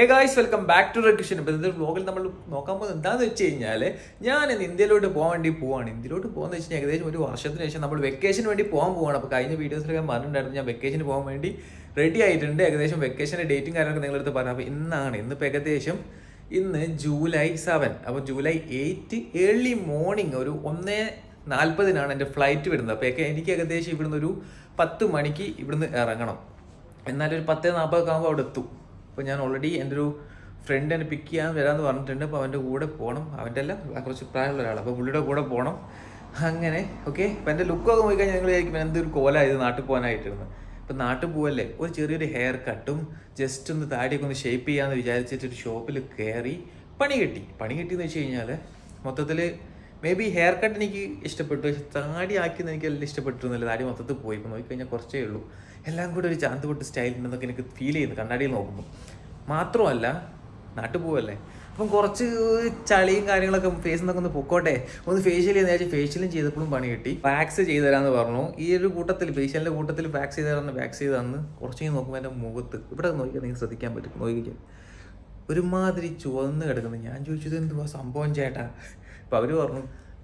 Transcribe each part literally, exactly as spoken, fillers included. Hey guys, welcome back to Rakishan. In this vlog, we will talk about something. I am in India. To go to India. To go to India. We will go to India. We vacation. We will go to India. We will vacation. We will go to India. Vacation. Dating. I will go to India. July seventh. July eighth. Early morning. one forty-nine flight. I will go to I already ended a friend and picky and where the one tender point of wood upon him. I will tell him across a private lab, a bullet of wood upon him. Hangane, okay, when the look of the cola is not upon item. But not a bullet, or cherry hair cut him, just in the attic on the shapy and the vigilated shop will carry. Punigati, punigati the change. Mototele, maybe haircut Niki Istapatu, Tadi Akin list about the Ladim of the Poipon, Kenya Corcello. Hello, good chance to style in the feeling in the Canadian open. Matrola, not to boil. From Corchu, Charlie, Carilla face on the Pocote, on the facial and the facial and Jethapun Panetti, waxes either on the Varno, either put up the facial, put up the wax either on the waxes on the Corchin Oakman and Mogot, but I know you can see the camp at Noigi. Urimadri Chuan, the Gadagan, you shouldn't was some point jetta. Pavio.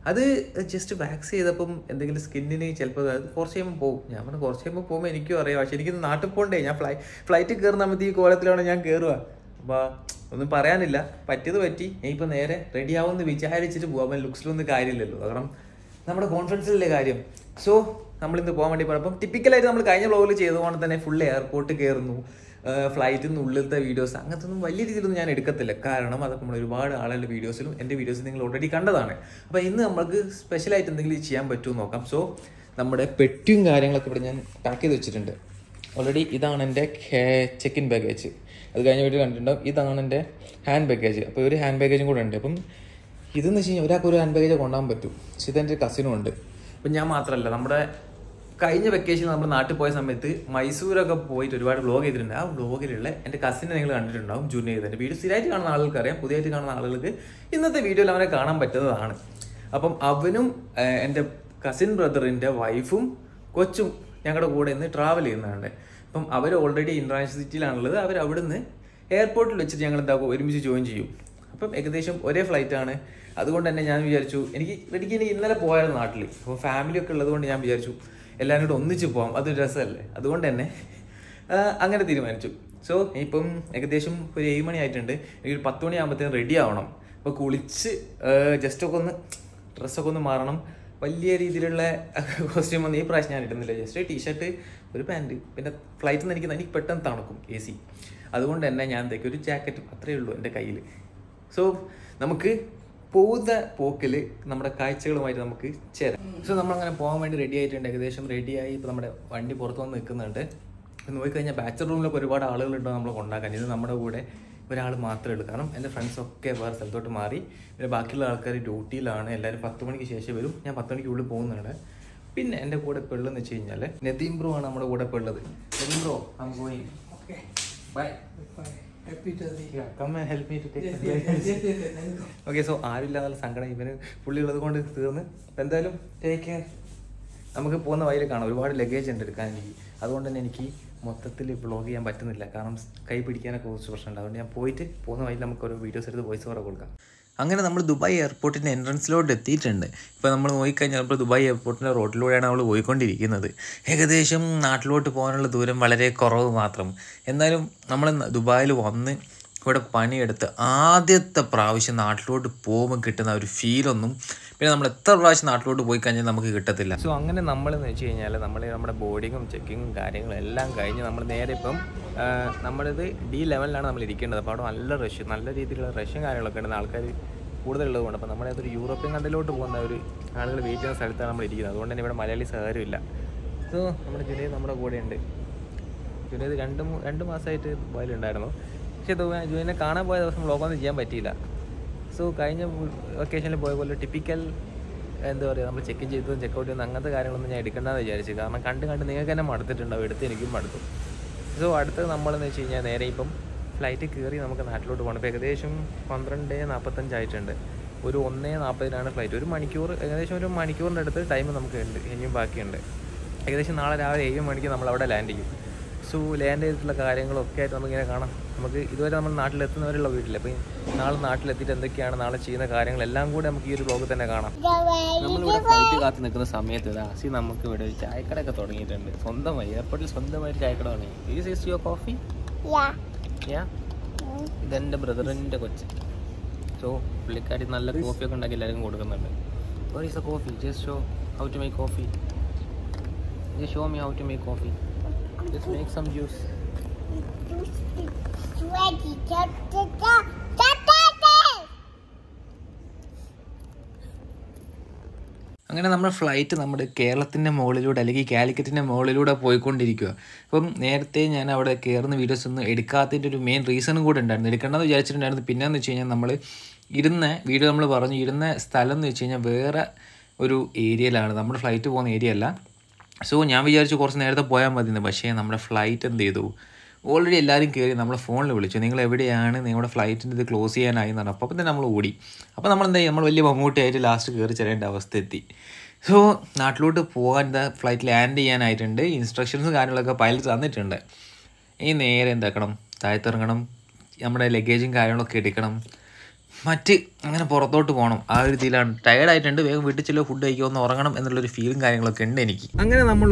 That's just wax and the skin in each other. For same poem, Yaman, for same poem, and you are shaking not a ponday, fly, fly to Gernamati, Coratron and Yankera. But on the Paranilla, Patioetti, Apon Air, ready on the which I reached to woman looks on the guide a little. Number conference legarium. So, number in the poem department, typically some kind of low chase one than a full airport to Gernu, flight in Ulla the videos. Angathum, while it is in an edicatella car and another reward, other videos, and the videos already condemned. But in the special item, the glitchiam by two knockums. So, number a petting garden like a package already Idan and deck check in baggage. As Ganyavi ended up Idan and deck hand baggage. A very hand baggage would end up. He then the Shinapura hand baggage of one number two. She then the casino under Punyamatra number. കഴിഞ്ഞ vacation നമ്മൾ നാട്ടിൽ പോയ സമയത്ത് മൈസൂർ ഒക്കെ പോയിട്ട് ഒരുപാട് vlog ചെയ്തിട്ടുണ്ട് ആ വ്ലോഗിലുള്ള എൻ്റെ കസിനെ നിങ്ങൾ കണ്ടിട്ടുണ്ടാവും ജൂനിയർ ചെയ്തതിന്റെ വീഡിയോ സ്ഥിരമായിട്ട് കാണുന്ന ആളുകൾക്ക് അറിയാം പുതിയതായിട്ട് കാണുന്ന ആളുകൾക്ക് ഇന്നത്തെ വീഡിയോയിൽ അവനെ കാണാൻ പറ്റുന്നതാണ് അപ്പം അവനും എൻ്റെ കസിൻ ബ്രദറിന്റെ വൈഫും കൊച്ചും ഞങ്ങളുടെ കൂടെ ഇന്ന് ട്രാവൽ ചെയ്യുന്നുണ്ട് അപ്പം അവർ ഓൾറെഡി ഇൻട്രാൻസ് സിറ്റിയിലാണുള്ളത് അവർ അവിടുന്ന് എയർപോർട്ടിൽ വെച്ചിട്ട് ഞങ്ങൾ എന്താക്കും ഒരുമിച്ച് ജോയിൻ ചെയ്യും അപ്പം ഏകദേശം ഒരേ ഫ്ലൈറ്റ് ആണ് അതുകൊണ്ട് തന്നെ ഞാൻ വിചാരിച്ചു എനിക്ക് എനിക്ക് ഇന്നലെ പോയായിരുന്നു നാട്ടിൽ അപ്പോൾ ഫാമിലി ഒക്കെ ഉള്ളതുകൊണ്ട് ഞാൻ വിചാരിച്ചു എല്ലാരും ഒന്നിച്ച് പോവാം അത് രസമല്ലേ അതുകൊണ്ട് തന്നെ അങ്ങനെ തീരുമാനിച്ചു സോ ഇപ്പം ഏകദേശം ഒരു ഏഴ് മണി ആയിട്ടുണ്ട് എനിക്ക് പത്ത് മണി ആവുമ്പോൾ റെഡി ആവണം അപ്പോൾ കുളിച്ച് ജസ്റ്റ് ഒക്കെ ഒന്ന് ഡ്രസ് ഒക്കെ ഒന്ന് മാറണം വലിയ രീതിയിലുള്ള കോസ്റ്റ്യൂം ഒന്നും ഈ പ്രാവശ്യം ഞാൻ ഇടുന്നില്ല ജസ്റ്റ് ടീഷർട്ട് ഒരു പാന്റ് പിന്നെ ഫ്ലൈറ്റിൽ നിന്ന് എനിക്ക് പെട്ടെന്ന് തണുക്കും എ സി അതുകൊണ്ട് തന്നെ ഞാൻ എന്തൊക്കെ ഒരു ജാക്കറ്റ് അത്രേ ഉള്ളൂ എൻ്റെ കയ്യിൽ സോ നമുക്ക് പോകുന്ന പോക്കിൽ നമ്മുടെ കാഴ്ചകളുമായിട്ട് നമുക്ക് ചേരാം സോ നമ്മളങ്ങനെ പോകാൻ വേണ്ടി റെഡി ആയിട്ടുണ്ട് ഏകദേശം റെഡിയായി ഇപ്പോൾ നമ്മുടെ വണ്ടി പുറത്ത് വന്ന് നിൽക്കുന്നുണ്ട് നോക്കി കഴിഞ്ഞാൽ ബാച്ചർ റൂമിലൊക്കെ ഒരുപാട് ആളുകളുണ്ടോ നമ്മൾ കൊണ്ടാക്കാൻ ഇത് നമ്മുടെ കൂടെ ഒരാൾ മാത്രമേ ഉള്ളൂ കാരണം എൻ്റെ ഫ്രണ്ട്സൊക്കെ വേറെ സ്ഥലത്തോട്ട് മാറി പിന്നെ ബാക്കിയുള്ള ആൾക്കാർ ഡ്യൂട്ടിയിലാണ് എല്ലാവരും പത്ത് മണിക്ക് ശേഷം വരും ഞാൻ പത്ത് മണിക്കുള്ളിൽ പോകുന്നുണ്ട് പിന്നെ എൻ്റെ കൂടെ പെള്ളെന്ന് വെച്ച് കഴിഞ്ഞാൽ നദീം ബ്രോ ആണ് നമ്മുടെ കൂടെ പെള്ളത് Nadeem bro I am going okay bye bye Happy to see you. Come and help me to take yes, the yes, yes, yes, yes. Okay, so I will take care. I will go to the house. I will take luggage. I will take care of the vlog. I will take care of the vlog. I will Dubai Airport in entrance road. Dubai Airport road load. Hegadesham, not load to Ponal Durum Valere Coro Matram. And then Namal Dubai Lomne, what a punny at the Adet the Provision Art Load, Pom and Kitten, our feel on them. Penamla Thurrash Nart Load to Boykan and Namakatilla. So Angan and Namal and Chain, Namal boarding, checking, guiding, Langai, number there, number the D level and American, the part of Allah Russian, Allah Russian, I look at an alkali. Low and upon the European and the load to one hundred agents at the American, one never Malayalis are villa. So, number July number of good end. Today, the random random aside boiled and I don't know. She joined a carna boy or some log on the jam by Tila. So, kind of occasionally boy will typical and the check in Jesu, check out in another guy on the Jadicana, the Jerica, and content and the Nagan and Martha and David. So, at the number of the China and the Arapum. Flight കയറി നമുക്ക് നാട്ടിലോട്ട് പോകണം ഏകദേശം പന്ത്രണ്ട് നാൽപ്പത്തഞ്ച് ആയിട്ടുണ്ട് ഒരു ഒന്ന് നാൽപ്പത് ആണ് ഫ്ലൈറ്റ് ഒരു മണിക്കൂർ ഏകദേശം ഒരു മണിക്കൂറിന്റെ അടുത്ത് ടൈം നമുക്ക് ഉണ്ട് ഇനിയും ബാക്കിയുണ്ട് ഏകദേശം നാളെ രാവിലെ ഏഴ് മണിക്ക് നമ്മൾ അവിടെ ലാൻഡ് ചെയ്യും സോ ലാൻഡ് ചെയ്തിട്ടുള്ള കാര്യങ്ങളൊക്കെ ആയിട്ട് നമുക്ക് ഇങ്ങനെ കാണാം നമുക്ക് ഇതുവരെ നമ്മൾ നാട്ടിലെത്തുന്നവരുള്ള വീട്ടിൽ അപ്പോൾ നാളെ നാട്ടിലെത്തിയിട്ട് എന്തൊക്കെയാണ് നാളെ ചെയ്യുന്ന കാര്യങ്ങളെല്ലാം കൂടെ നമുക്ക് ഈ ഒരു വ്ലോഗിൽ തന്നെ കാണാം. നമ്മളിവിടെ ഫ്ലൈറ്റ് കാത്ത് നിൽക്കുന്ന സമയത്ത് സി നമുക്ക് ഇവിടെ ഒരു ചായക്കടയൊക്കെ തുടങ്ങിയിട്ടുണ്ട്. സ്വന്തമായി എയർപോർട്ടിൽ സ്വന്തമായിട്ട് ചായക്കട തുടങ്ങി. Is is your coffee? Yeah yeah. ഇതെൻ്റെ ബ്രദറിൻ്റെ കൊച്ച്. സോ പുള്ളിക്കാരി നല്ല കോഫിയൊക്കെ ഉണ്ടാക്കി എല്ലാവർക്കും കൊടുക്കുന്നുണ്ട്. Where is the coffee? Just show how to make coffee. Just show me how to make coffee. Just make some juice. അങ്ങനെ നമ്മുടെ ഫ്ലൈറ്റ് നമ്മുടെ കേരളത്തിൻ്റെ മുകളിലൂടെ അല്ലെങ്കിൽ കാലിക്കറ്റിൻ്റെ മുകളിലൂടെ പോയിക്കൊണ്ടിരിക്കുക. അപ്പം നേരത്തെ ഞാൻ അവിടെ കയറുന്ന വീഡിയോസ് ഒന്നും എടുക്കാത്തതിൻ്റെ ഒരു മെയിൻ റീസണും കൂടെ ഉണ്ടായിരുന്നു. എടുക്കേണ്ടതെന്ന് വിചാരിച്ചിട്ടുണ്ടായിരുന്നു. പിന്നെയെന്ന് വെച്ച് കഴിഞ്ഞാൽ നമ്മൾ ഇരുന്ന വീഡിയോ നമ്മൾ പറഞ്ഞു ഇരുന്ന സ്ഥലം എന്ന് വെച്ച് കഴിഞ്ഞാൽ വേറെ ഒരു ഏരിയയിലാണ്, നമ്മുടെ ഫ്ലൈറ്റ് പോകുന്ന ഏരിയ അല്ല. സോ ഞാൻ വിചാരിച്ചു കുറച്ച് നേരത്തെ പോയാൽ മതിയെന്ന്. പക്ഷേ നമ്മുടെ ഫ്ലൈറ്റ് എന്ത് ചെയ്തു, ഓൾറെഡി എല്ലാവരും കയറി നമ്മളെ ഫോണിൽ വിളിച്ചു, നിങ്ങൾ എവിടെയാണ്, നിങ്ങളുടെ ഫ്ലൈറ്റിൻ്റെ ഇത് ക്ലോസ് ചെയ്യാനായി എന്ന് പറഞ്ഞു. അപ്പോൾ തന്നെ നമ്മൾ ഓടി. അപ്പോൾ നമ്മളെന്തായി, നമ്മൾ വലിയ മമ്മൂട്ടിയായിട്ട് ലാസ്റ്റ് കയറി ചെല്ലേണ്ട അവസ്ഥ എത്തി. സോ നാട്ടിലോട്ട് പോകാൻ എന്താ ഫ്ലൈറ്റ് ലാൻഡ് ചെയ്യാനായിട്ടുണ്ട്. ഇൻസ്ട്രക്ഷൻസും കാര്യങ്ങളൊക്കെ പൈലറ്റ് തന്നിട്ടുണ്ട്. ഇനി നേരെ എന്താക്കണം, താഴത്തിറങ്ങണം, നമ്മുടെ ലഗേജും കാര്യങ്ങളൊക്കെ എടുക്കണം, മറ്റ് അങ്ങനെ പുറത്തോട്ട് പോകണം. ആ ഒരു രീതിയിലാണ്. ടയേർഡായിട്ടുണ്ട്, വേഗം വീട്ടിൽ ചെല്ലോ, ഫുഡ് കഴിക്കുമെന്ന് ഉറങ്ങണം എന്നുള്ളൊരു ഫീലും കാര്യങ്ങളൊക്കെ ഉണ്ട് എനിക്ക്. അങ്ങനെ നമ്മൾ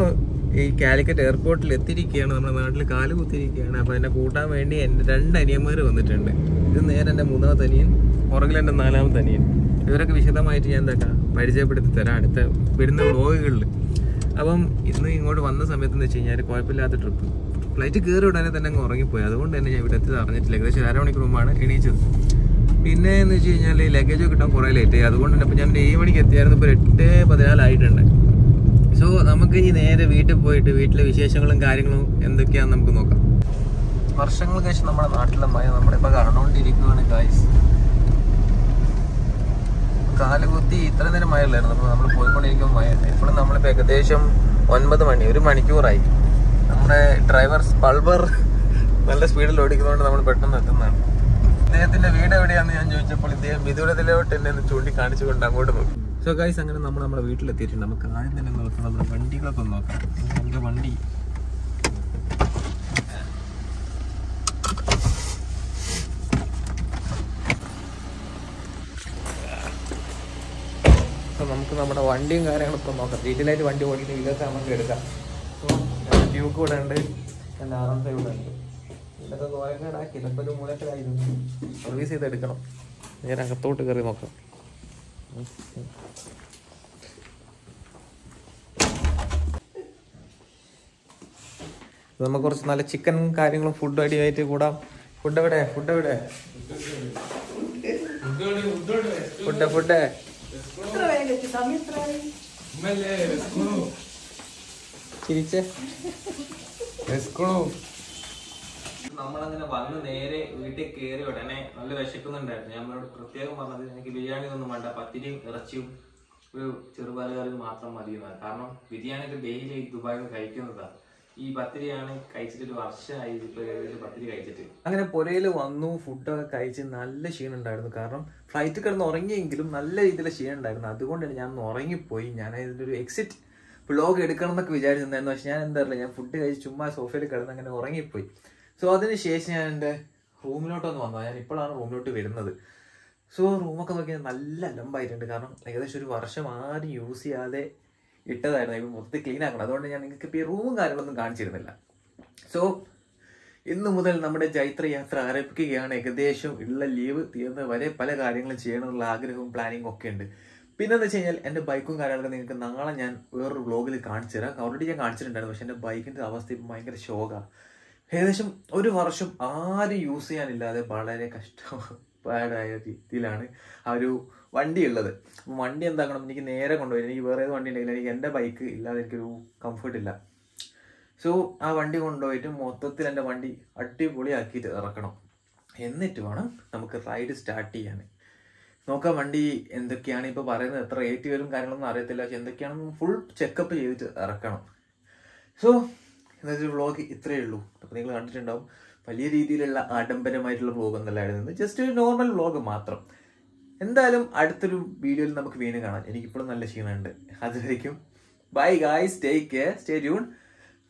ഈ കാലിക്കറ്റ് എയർപോർട്ടിൽ എത്തിയിരിക്കുകയാണ്, നമ്മുടെ നാട്ടിൽ കാല് കുത്തിയിരിക്കുകയാണ്. അപ്പോൾ എന്നെ കൂട്ടാൻ വേണ്ടി എൻ്റെ രണ്ട് അനിയന്മാർ വന്നിട്ടുണ്ട്. ഇത് നേരെ എൻ്റെ മൂന്നാമത്തെ അനിയൻ, പുറകിൽ എൻ്റെ നാലാമത്തെ അനിയൻ. ഇവരൊക്കെ വിശദമായിട്ട് ഞാൻ എന്താക്കാം പരിചയപ്പെടുത്തി തരാം അടുത്ത വരുന്ന വ്ലോഗുകളിൽ. അപ്പം ഇന്ന് ഇങ്ങോട്ട് വന്ന സമയത്ത് എന്ന് വെച്ച് കഴിഞ്ഞാൽ കുഴപ്പമില്ലാത്ത ട്രിപ്പ്. ഫ്ലൈറ്റ് കയറി ഉടനെ തന്നെ അങ്ങ് ഉറങ്ങിപ്പോയി. അതുകൊണ്ട് തന്നെ ഞാൻ ഇവിടെ എത്തി അറിഞ്ഞിട്ടില്ല. ഏകദേശം അരമണിക്കൂർ മുമ്പാണ് എണീച്ചത്. പിന്നെ എന്ന് വെച്ച് കഴിഞ്ഞാൽ ലഗേജ് കിട്ടാൻ കുറേ ലേറ്റ് ആയി. അതുകൊണ്ട് തന്നെ ഇപ്പോൾ ഞാൻ ഏഴ് മണിക്ക് എത്തിയായിരുന്നു, ഇപ്പോൾ എട്ട് പതിനാലായിട്ടുണ്ട്. സോ നമുക്ക് ഇനി നേരെ വീട്ടിൽ പോയിട്ട് വീട്ടിലെ വിശേഷങ്ങളും കാര്യങ്ങളും എന്തൊക്കെയാണെന്ന് നമുക്ക് നോക്കാം. വർഷങ്ങൾക്ക് ശേഷം നമ്മുടെ നാട്ടിലെ മഴ നമ്മുടെ ഇപ്പോൾ കടന്നുകൊണ്ടിരിക്കുകയാണ് ഗൈസ്. കാലുകുത്തി ഇത്ര നേരം മഴ ഇല്ലായിരുന്നു. അപ്പോൾ നമ്മൾ പോയിക്കൊണ്ടിരിക്കുമ്പോൾ മഴ ഉണ്ട്. ഇപ്പോഴും നമ്മളിപ്പോൾ ഏകദേശം ഒൻപത് മണി ഒരു മണിക്കൂറായി. നമ്മുടെ ഡ്രൈവർ പൾബർ നല്ല സ്പീഡിൽ ഓടിക്കുന്നതുകൊണ്ട് നമ്മൾ പെട്ടെന്ന് എത്തുന്നതാണ്. ഇദ്ദേഹത്തിൻ്റെ വീട് എവിടെയാണെന്ന് ഞാൻ ചോദിച്ചപ്പോൾ ഇദ്ദേഹം വിദൂരത്തിലോട്ട് എന്നെ ഒന്ന് ചൂണ്ടിക്കാണിച്ചുകൊണ്ട് അങ്ങോട്ട് നോക്കും. സോ ഗൈസ് അങ്ങനെ നമ്മൾ നമ്മുടെ വീട്ടിലെത്തിയിട്ടുണ്ട്. നമുക്ക് ആദ്യം തന്നെ നോക്കാം നമ്മുടെ വണ്ടികളൊക്കെ ഒന്ന് നോക്കാം. നമ്മുടെ വണ്ടി അപ്പോൾ നമുക്ക് നമ്മുടെ വണ്ടിയും കാര്യങ്ങളൊക്കെ നോക്കാം. ഡീറ്റെയിലായിട്ട് വണ്ടി ഓടിക്കുന്ന ഇതൊക്കെ നമുക്ക് എടുക്കാം. ഡ്യൂക്ക് ഇവിടെ ഉണ്ട്, എൻ്റെ ആർ എം സൈ ഇവിടെ ഉണ്ട്. ഇതൊക്കെ കോയക്കാടാക്കി ഇതൊക്കെ മൂലക്കലായിരുന്നു. സർവീസ് ചെയ്തെടുക്കണം. ഞാൻ അകത്തോട്ട് കയറി നോക്കാം. നമുക്ക് കുറച്ച് നല്ല ചിക്കൻ കാര്യങ്ങളും ഫുഡ് അടിയായിട്ട് കൂടാം. ഫുഡ് എവിടെ ഫുഡ് എവിടെ ഫുഡ് ഫുഡ് ചിരിച്ചേ. നമ്മളങ്ങനെ വന്ന് നേരെ വീട്ടിൽ കയറി ഉടനെ നല്ല വിശക്കുന്നുണ്ടായിരുന്നു. ഞമ്മളോട് പ്രത്യേകം പറഞ്ഞത് എനിക്ക് ബിരിയാണി ഒന്നും വേണ്ട, പത്തിരിയും ഇറച്ചിയും ഒരു ചെറുപാലുകാരും മാത്രം മതി എന്നാണ്. കാരണം ബിരിയാണിയൊക്കെ ഡെയിലി ദുബായിൽ കഴിക്കുന്നതാണ്. ഈ പത്തിരിയാണ് കഴിച്ചിട്ട് ഒരു വർഷമായി പത്തിരി കഴിച്ചിട്ട്. അങ്ങനെ പുരയിൽ വന്നു, ഫുഡൊക്കെ കഴിച്ച് നല്ല ക്ഷീണം ഉണ്ടായിരുന്നു. കാരണം ഫ്ലൈറ്റ് കിടന്ന് ഉറങ്ങിയെങ്കിലും നല്ല രീതിയിലെ ക്ഷീണം ഉണ്ടായിരുന്നു. അതുകൊണ്ട് തന്നെ ഞാൻ ഒന്ന് ഉറങ്ങിപ്പോയി. ഞാൻ ഇതിൻ്റെ ഒരു എക്സിറ്റ് വ്ലോഗ് എടുക്കണം എന്നൊക്കെ വിചാരിച്ചിട്ടുണ്ടായിരുന്നു. പക്ഷെ ഞാൻ എന്താ പറയുക, ഞാൻ ഫുഡ് കഴിച്ച് ചുമ്മാ സോഫയിൽ കിടന്ന് അങ്ങനെ ഉറങ്ങിപ്പോയി. സോ അതിന് ശേഷം ഞാൻ എൻ്റെ റൂമിലോട്ടൊന്ന് വന്നു. ഞാൻ ഇപ്പോഴാണ് റൂമിലോട്ട് വരുന്നത്. സോ റൂമൊക്കെ നോക്കിയാൽ നല്ല അലമ്പായിട്ടുണ്ട്. കാരണം ഏകദേശം ഒരു വർഷം ആരും യൂസ് ചെയ്യാതെ ഇട്ടതായിരുന്നു. ഇപ്പോൾ മൊത്തത്തിൽ ക്ലീൻ ആക്കണം. അതുകൊണ്ട് ഞാൻ നിങ്ങൾക്ക് ഇപ്പോൾ ഈ റൂമും കാര്യങ്ങളൊന്നും കാണിച്ചിരുന്നില്ല. സോ ഇന്നു മുതൽ നമ്മുടെ ജൈത്ര യാത്ര ആരംഭിക്കുകയാണ്. ഏകദേശം ഉള്ള ലീവ് തീർന്ന വരെ പല കാര്യങ്ങളും ചെയ്യണമെന്നുള്ള ആഗ്രഹവും പ്ലാനിങ്ങും ഒക്കെ ഉണ്ട്. പിന്നെ എന്ന് വെച്ച് കഴിഞ്ഞാൽ എൻ്റെ ബൈക്കും കാര്യങ്ങളൊക്കെ നിങ്ങൾക്ക് നാളെ ഞാൻ വേറൊരു വ്ലോഗിൽ കാണിച്ചു തരാം. ഓൾറെഡി ഞാൻ കാണിച്ചിട്ടുണ്ടായിരുന്നു. പക്ഷേ എൻ്റെ ബൈക്കിൻ്റെ അവസ്ഥ ഇപ്പോൾ ഭയങ്കര ഷോക്കാണ്. ഏകദേശം ഒരു വർഷം ആരും യൂസ് ചെയ്യാനില്ലാതെ വളരെ കഷ്ടപ്പാടായ രീതിയിലാണ് ആ ഒരു വണ്ടി ഉള്ളത്. വണ്ടി എന്താക്കണം, എനിക്ക് നേരെ കൊണ്ടുപോയി എനിക്ക് വേറെ ഏത് വണ്ടി ഉണ്ടെങ്കിൽ എനിക്ക് എൻ്റെ ബൈക്ക് ഇല്ലാതെ എനിക്കൊരു കംഫർട്ടില്ല. സോ ആ വണ്ടി കൊണ്ടുപോയിട്ട് മൊത്തത്തിൽ എൻ്റെ വണ്ടി അടിപൊളിയാക്കിയിട്ട് ഇറക്കണം. എന്നിട്ട് വേണം നമുക്ക് റൈഡ് സ്റ്റാർട്ട് ചെയ്യാൻ. നോക്കാം വണ്ടി എന്തൊക്കെയാണ് ഇപ്പോൾ പറയുന്നത്. എത്ര റേറ്റ് വരും കാര്യങ്ങളൊന്നും അറിയത്തില്ല. പക്ഷെ എന്തൊക്കെയാണെന്ന് ഫുൾ ചെക്കപ്പ് ചെയ്തിട്ട് ഇറക്കണം. സോ എന്നൊരു വ്ളോഗ് ഇത്രയേ ഉള്ളൂ. അപ്പോൾ നിങ്ങൾ കണ്ടിട്ടുണ്ടാവും വലിയ രീതിയിലുള്ള ആഡംബരമായിട്ടുള്ള വ്ളോഗ് ഒന്നല്ലായിരുന്നു. ജസ്റ്റ് ഒരു നോർമൽ വ്ളോഗ് മാത്രം. എന്തായാലും അടുത്തൊരു വീഡിയോയിൽ നമുക്ക് വീണ്ടും കാണാം. എനിക്കിപ്പോഴും നല്ല ക്ഷീണമുണ്ട്. അതുവരേക്കും bye guys, take care, stay tune.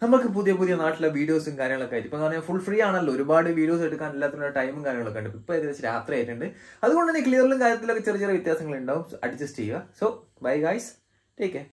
നമുക്ക് പുതിയ പുതിയ നാട്ടിലെ വീഡിയോസും കാര്യങ്ങളൊക്കെ ആയിട്ട്. ഇപ്പോ ഫുൾ ഫ്രീ ആണല്ലോ, ഒരുപാട് വീഡിയോസ് എടുക്കാൻ എല്ലാത്തിനുള്ള ടൈമും കാര്യങ്ങളൊക്കെ ഉണ്ട്. ഇപ്പോൾ ഏകദേശം രാത്രി ആയിട്ടുണ്ട്, അതുകൊണ്ട് തന്നെ ക്ലിയറിലും കാര്യത്തിലൊക്കെ ചെറിയ ചെറിയ വ്യത്യാസങ്ങൾ ഉണ്ടാവും. അഡ്ജസ്റ്റ് ചെയ്യുക. So bye guys, take care.